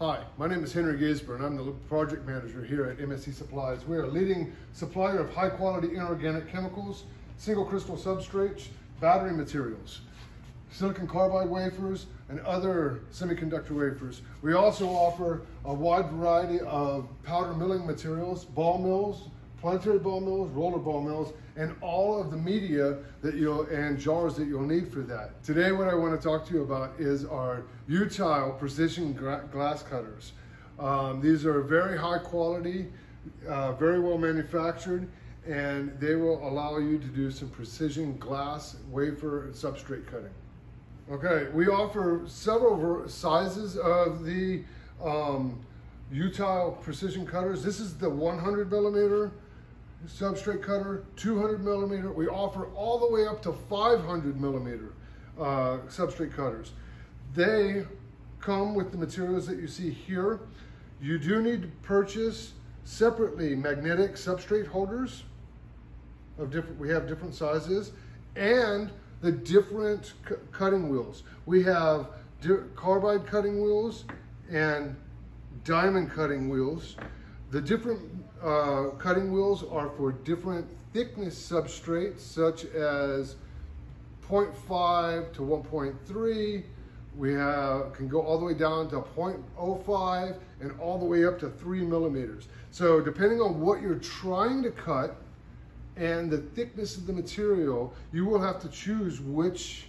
Hi, my name is Henry Gazeburn. I'm the project manager here at MSE Supplies. We are a leading supplier of high quality inorganic chemicals, single crystal substrates, battery materials, silicon carbide wafers, and other semiconductor wafers. We also offer a wide variety of powder milling materials, ball mills, planetary ball mills, roller ball mills, and all of the media that and jars that you'll need for that. Today what I want to talk to you about is our Utile precision glass cutters. These are very high quality, very well manufactured, and they will allow you to do some precision glass wafer substrate cutting. Okay, we offer several sizes of the Utile precision cutters. This is the 100 millimeter substrate cutter, 200 millimeter. We offer all the way up to 500 millimeter substrate cutters. They come with the materials that you see here. You do need to purchase separately magnetic substrate holders of different, we have different sizes, and the different cutting wheels. We have carbide cutting wheels and diamond cutting wheels. The different cutting wheels are for different thickness substrates, such as 0.5 to 1.3. We can go all the way down to 0.05 and all the way up to 3 millimeters. So depending on what you're trying to cut and the thickness of the material, you will have to choose which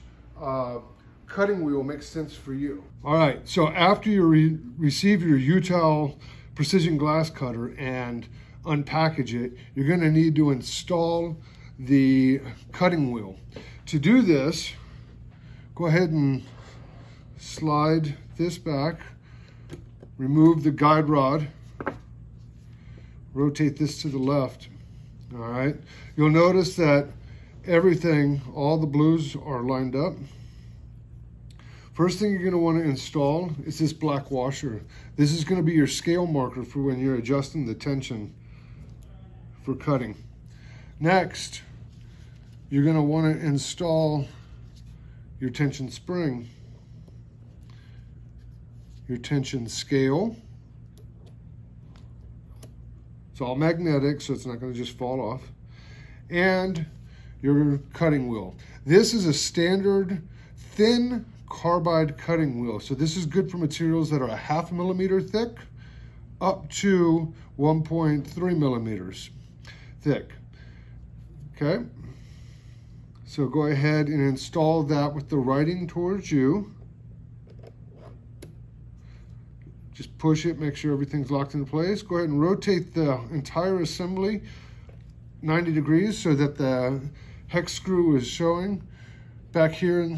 cutting wheel makes sense for you. All right, so after you receive your Utile precision glass cutter and unpackage it, you're going to need to install the cutting wheel. To do this, go ahead and slide this back, remove the guide rod, rotate this to the left. All right, you'll notice that everything, all the blues are lined up. First thing you're going to want to install is this black washer. This is going to be your scale marker for when you're adjusting the tension for cutting. Next, you're going to want to install your tension spring, your tension scale. It's all magnetic, so it's not going to just fall off. And your cutting wheel. This is a standard thin carbide cutting wheel. So this is good for materials that are 0.5 millimeter thick up to 1.3 millimeters thick. Okay. So go ahead and install that with the writing towards you. Just push it, make sure everything's locked into place. Go ahead and rotate the entire assembly 90 degrees so that the hex screw is showing back here.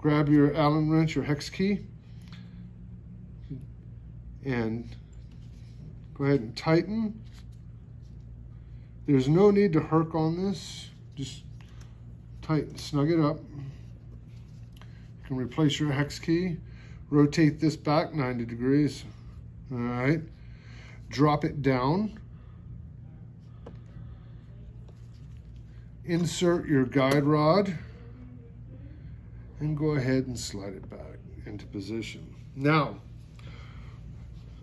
Grab your Allen wrench or hex key and go ahead and tighten. There's no need to herc on this. Just tighten, snug it up. You can replace your hex key. Rotate this back 90 degrees. All right. Drop it down. Insert your guide rod. And go ahead and slide it back into position. Now,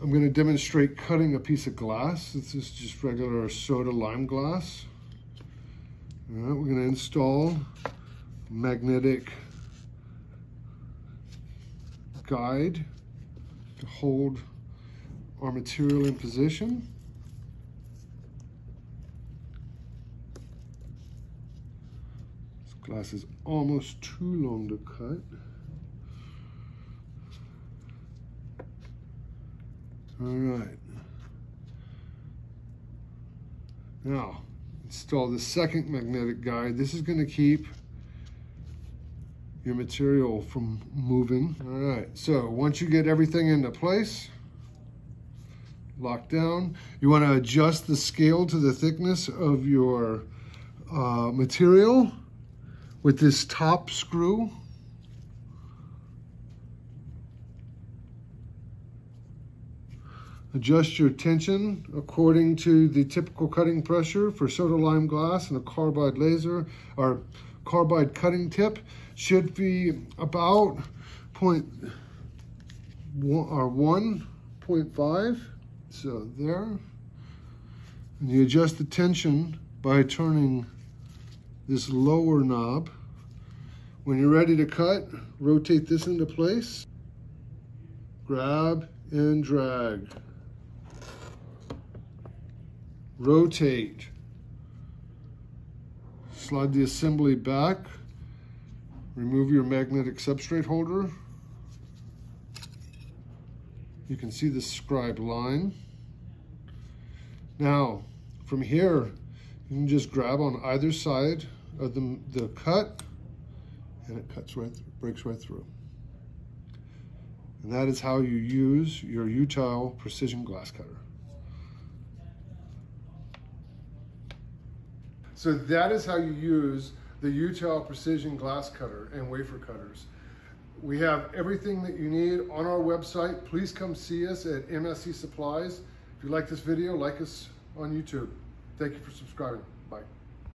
I'm going to demonstrate cutting a piece of glass. This is just regular soda lime glass. All right, we're going to install magnetic guide to hold our material in position. Glass is almost too long to cut. All right. Now, install the second magnetic guide. This is going to keep your material from moving. All right. So once you get everything into place, lock down, you want to adjust the scale to the thickness of your material with this top screw. Adjust your tension according to the typical cutting pressure for soda lime glass, and a carbide laser or carbide cutting tip should be about 0.0 1.5, so there. And you adjust the tension by turning this lower knob. When you're ready to cut, rotate this into place. Grab and drag. Rotate. Slide the assembly back. Remove your magnetic substrate holder. You can see the scribe line. Now, from here, you can just grab on either side of the cut, and it cuts right, breaks right through. And that is how you use your Utile precision glass cutter. So that is how you use the Utile precision glass cutter and wafer cutters. We have everything that you need on our website. Please come see us at MSE Supplies. If you like this video, like us on YouTube. Thank you for subscribing. Bye.